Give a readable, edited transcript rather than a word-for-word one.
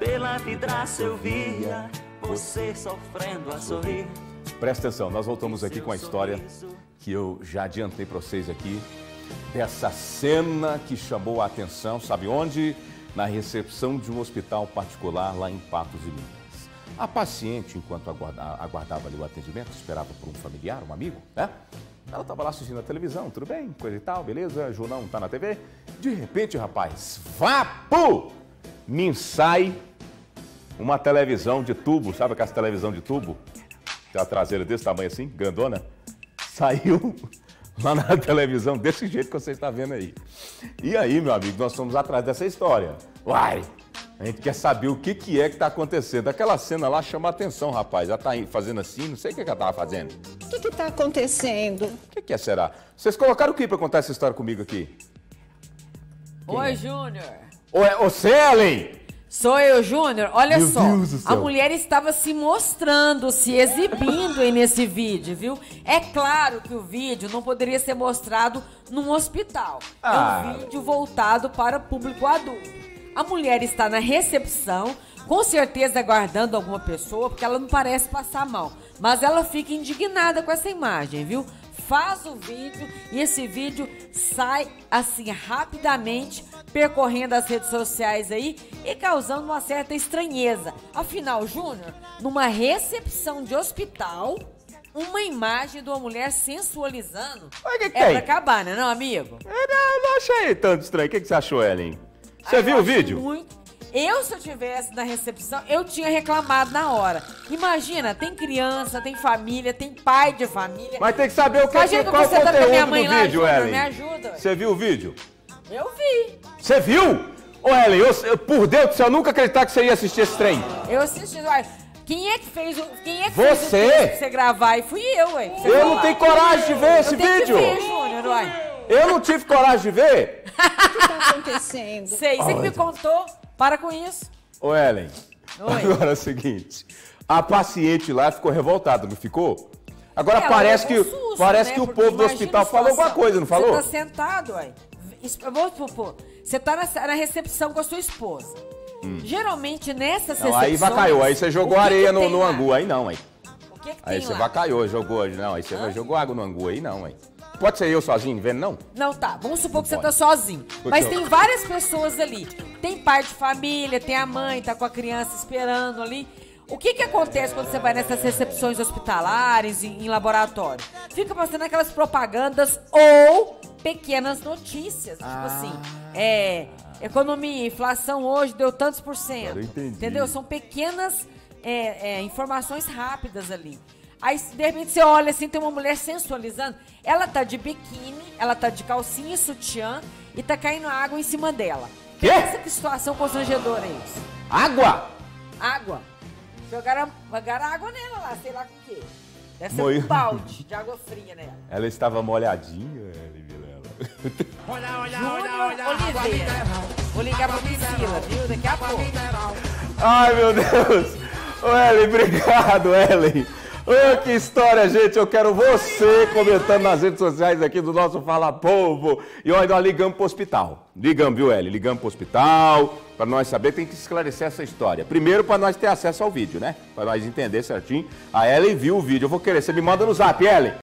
Pela vidraça eu via você sofrendo a sorrir. Presta atenção, nós voltamos aqui com a história que eu já adiantei para vocês aqui, dessa cena que chamou a atenção, sabe onde? Na recepção de um hospital particular lá em Patos de Minas. A paciente, enquanto aguardava ali o atendimento, esperava por um familiar, um amigo, né? Ela estava lá assistindo a televisão, tudo bem, coisa e tal, beleza, jornal tá na TV. De repente, rapaz, vapo! Me sai uma televisão de tubo, sabe aquela televisão de tubo? Tem a traseira desse tamanho assim, grandona. Saiu lá na televisão desse jeito que você está vendo aí. E aí, meu amigo, nós fomos atrás dessa história. Uai! A gente quer saber o que é que tá acontecendo. Aquela cena lá chama a atenção, rapaz. Ela tá fazendo assim, não sei o que ela tava fazendo. O que tá acontecendo? O que é, será? Vocês colocaram o que pra contar essa história comigo aqui? Oi, Júnior. Ô, Celen! Sou eu, Júnior. Olha meu só, Deus do céu. A mulher estava se mostrando, se exibindo aí nesse vídeo, viu? É claro que o vídeo não poderia ser mostrado num hospital. É um vídeo voltado para público adulto. A mulher está na recepção, com certeza aguardando alguma pessoa, porque ela não parece passar mal. Mas ela fica indignada com essa imagem, viu? Faz o vídeo e esse vídeo sai assim rapidamente, percorrendo as redes sociais aí e causando uma certa estranheza. Afinal, Júnior, numa recepção de hospital, uma imagem de uma mulher sensualizando é pra acabar, né, não, amigo? Eu não achei tanto estranho. O que você achou, Ellen? Você viu o vídeo? Muito. Eu, se eu estivesse na recepção, eu tinha reclamado na hora. Imagina, tem criança, tem família, tem pai de família. Mas tem que saber o que é o conteúdo do vídeo, Ellen. Me ajuda. Você viu o vídeo? Eu vi. Você viu? Ô, Ellen, por Deus do céu, eu nunca acreditava que você ia assistir esse trem. Eu assisti, uai. Quem é que fez o vídeo pra você gravar? E fui eu, ué. Eu não tenho coragem de ver esse vídeo. Eu não tive coragem de ver. O que está acontecendo? Sei, você que me contou. Para com isso. Ô, Ellen. Oi. Agora é o seguinte. A paciente lá ficou revoltada, não ficou? Agora parece que o povo do hospital falou alguma coisa, não falou? Você tá sentado, ué. Vou supor, você tá na recepção com a sua esposa. Geralmente nessas recepções... Aí vacaiou, aí você jogou areia no angu, aí não, aí. O que que tem aí você vacaiou, jogou, não, aí você jogou água no angu, aí não, aí. Pode ser eu sozinho vendo, não? Não, tá. Vamos supor que você tá sozinho. Mas tem várias pessoas ali. Tem pai de família, tem a mãe, tá com a criança esperando ali. O que que acontece quando você vai nessas recepções hospitalares, em laboratório? Fica passando aquelas propagandas ou pequenas notícias. Tipo assim, economia, inflação hoje deu tantos por cento. Eu entendi. Entendeu? São pequenas informações rápidas ali. Aí, de repente, você olha assim, tem uma mulher sensualizando. Ela tá de biquíni, ela tá de calcinha e sutiã e tá caindo água em cima dela. Quê? Pensa que situação constrangedora é isso? Água? Água. Jogaram água nela lá, sei lá com o quê. Deve ser um balde de água fria nela. Ela estava molhadinha, Vilela. Olha, Oliveira. Vou ligar pra Priscila, viu? Daqui a pouco. Ai, meu Deus. Ô, Ellen, obrigado, Ellen. Oh, que história, gente! Eu quero você comentando nas redes sociais aqui do nosso Fala Povo. E olha, nós ligamos pro hospital. Ligamos, viu, Eli? Ligamos pro hospital, para nós saber, tem que esclarecer essa história. Primeiro, para nós ter acesso ao vídeo, né? Para nós entender certinho. A Eli viu o vídeo. Eu vou querer, você me manda no zap, Eli.